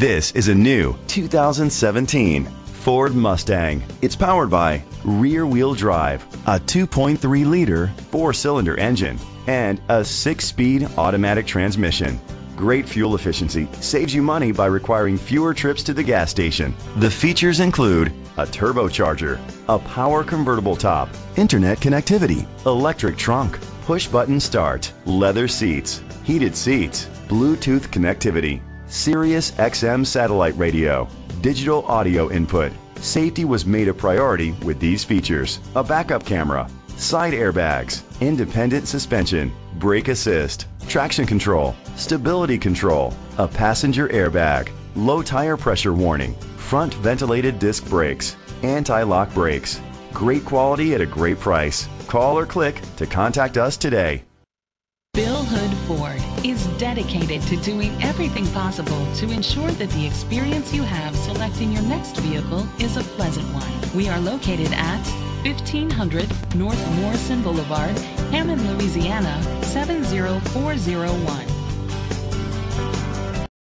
This is a new 2017 Ford Mustang. It's powered by rear-wheel drive, a 2.3-liter four-cylinder engine, and a 6-speed automatic transmission. Great fuel efficiency saves you money by requiring fewer trips to the gas station. The features include a turbocharger, a power convertible top, internet connectivity, electric trunk, push-button start, leather seats, heated seats, Bluetooth connectivity, Sirius XM satellite radio, digital audio input. Safety was made a priority with these features: a backup camera, side airbags, independent suspension, brake assist, traction control, stability control, a passenger airbag, low tire pressure warning, front ventilated disc brakes, anti-lock brakes. Great quality at a great price. Call or click to contact us today. Bill Hood Ford is dedicated to doing everything possible to ensure that the experience you have selecting your next vehicle is a pleasant one. We are located at 1500 North Morrison Boulevard, Hammond, Louisiana, 70401.